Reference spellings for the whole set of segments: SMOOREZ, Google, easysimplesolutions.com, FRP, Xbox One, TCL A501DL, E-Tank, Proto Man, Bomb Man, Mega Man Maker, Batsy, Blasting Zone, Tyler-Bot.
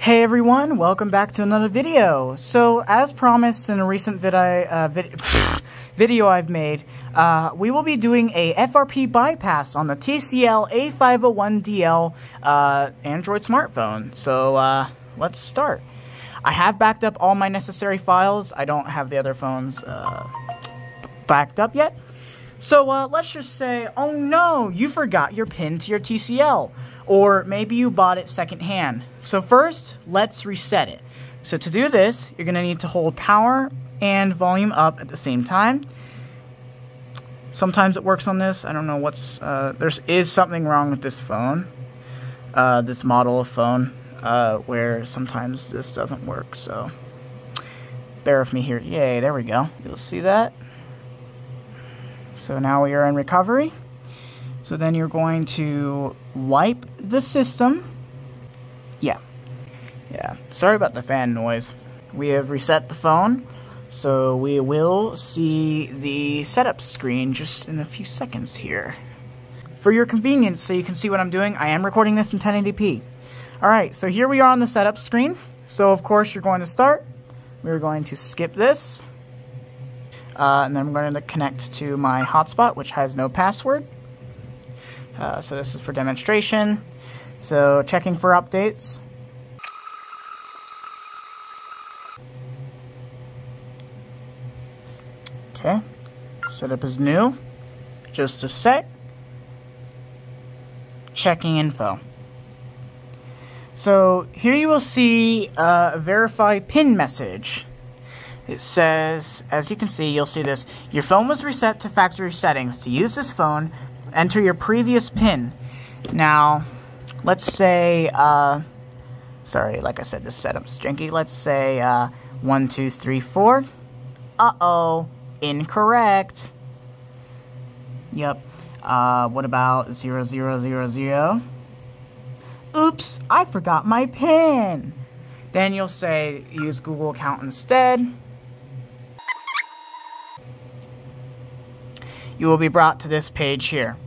Hey everyone, welcome back to another video. So as promised in a recent video I've made, we will be doing a FRP bypass on the TCL A501DL Android smartphone. So let's start. I have backed up all my necessary files. I don't have the other phones backed up yet. So let's just say, oh no, you forgot your PIN to your TCL, or maybe you bought it secondhand. So first, let's reset it. So to do this, you're gonna need to hold power and volume up at the same time. Sometimes it works on this. I don't know what's, there is something wrong with this phone, this model of phone, where sometimes this doesn't work, so bear with me here. Yay, there we go, you'll see that. So now we are in recovery. So then you're going to wipe the system. Yeah, sorry about the fan noise. We have reset the phone, so we will see the setup screen just in a few seconds here. For your convenience, so you can see what I'm doing, I am recording this in 1080p. All right, so here we are on the setup screen. So of course you're going to start. We're going to skip this. And then I'm going to connect to my hotspot, which has no password. So this is for demonstration. So checking for updates. Okay, setup is new. Just a sec. Checking info. So here you will see a verify PIN message. It says, as you can see, you'll see this. Your phone was reset to factory settings. To use this phone, enter your previous PIN. Now, let's say, sorry, like I said, this setup's janky. Let's say 1234. Uh-oh, incorrect. Yep. What about 0000? Oops, I forgot my PIN. Then you'll say, use Google account instead. You will be brought to this page here.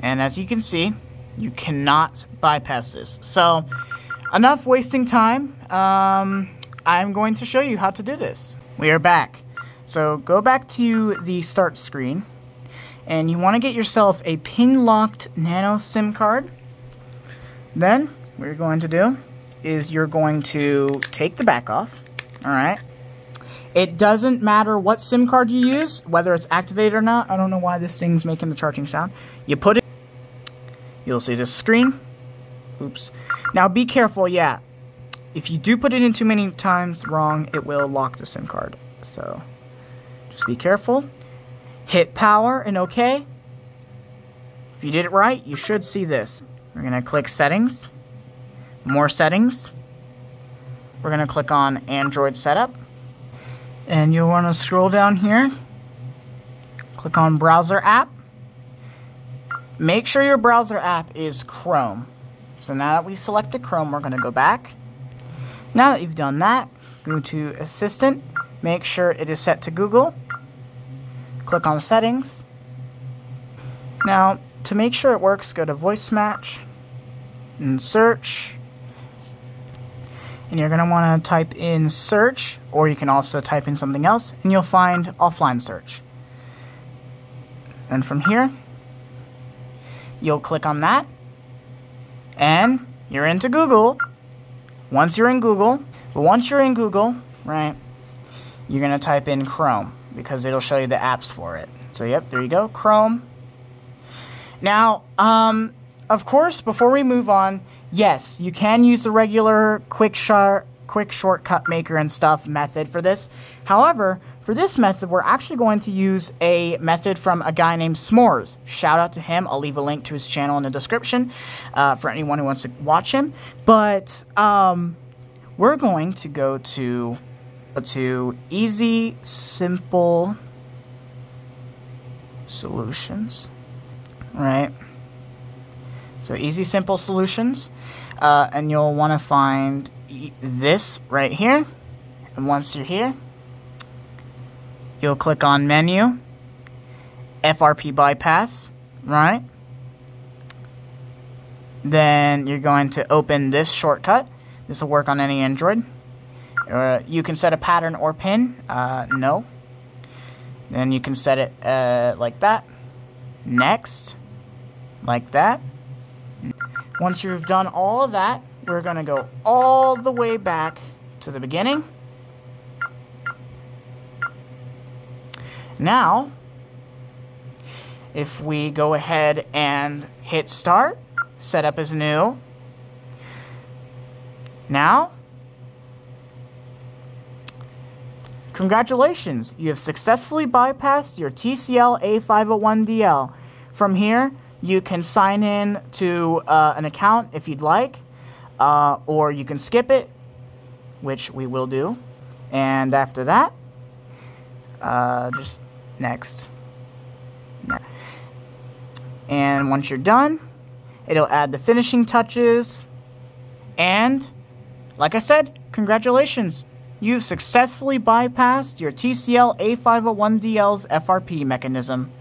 And as you can see, you cannot bypass this. So enough wasting time. I'm going to show you how to do this. We are back. So go back to the start screen and you want to get yourself a pin locked nano SIM card. Then what you're going to do is you're going to take the back off. All right. It doesn't matter what SIM card you use, whether it's activated or not. I don't know why this thing's making the charging sound. You put it, you'll see this screen. Oops. Now be careful, yeah. If you do put it in too many times wrong, it will lock the SIM card. So just be careful. Hit power and okay. If you did it right, you should see this. We're gonna click settings, more settings. We're gonna click on Android setup. And you'll want to scroll down here, click on browser app. Make sure your browser app is Chrome. So now that we've selected Chrome, we're going to go back. Now that you've done that, go to Assistant, make sure it is set to Google, click on settings. Now to make sure it works, go to voice match and search. And you're going to want to type in search, or you can also type in something else, and you'll find offline search. And from here, you'll click on that, and you're into Google. Once you're in Google, right, you're going to type in Chrome, because it'll show you the apps for it. So, yep, there you go, Chrome. Now, of course, before we move on, yes, you can use the regular quick shortcut maker and stuff method for this. However, for this method, we're actually going to use a method from a guy named SMOOREZ. Shout out to him. I'll leave a link to his channel in the description for anyone who wants to watch him. But we're going to go to Easy Simple Solutions, right? So Easy Simple Solutions, and you'll want to find this right here, and once you're here, you'll click on Menu, FRP Bypass, right? Then you're going to open this shortcut, This will work on any Android. You can set a pattern or pin. No. Then you can set it like that. Next. Like that. Once you've done all of that, we're going to go all the way back to the beginning. Now, if we go ahead and hit start, setup is new. Now, congratulations, you have successfully bypassed your TCL A501DL. From here, you can sign in to an account if you'd like, or you can skip it, which we will do. And after that, just next. And once you're done, it'll add the finishing touches. And like I said, congratulations, you've successfully bypassed your TCL A501DL's FRP mechanism.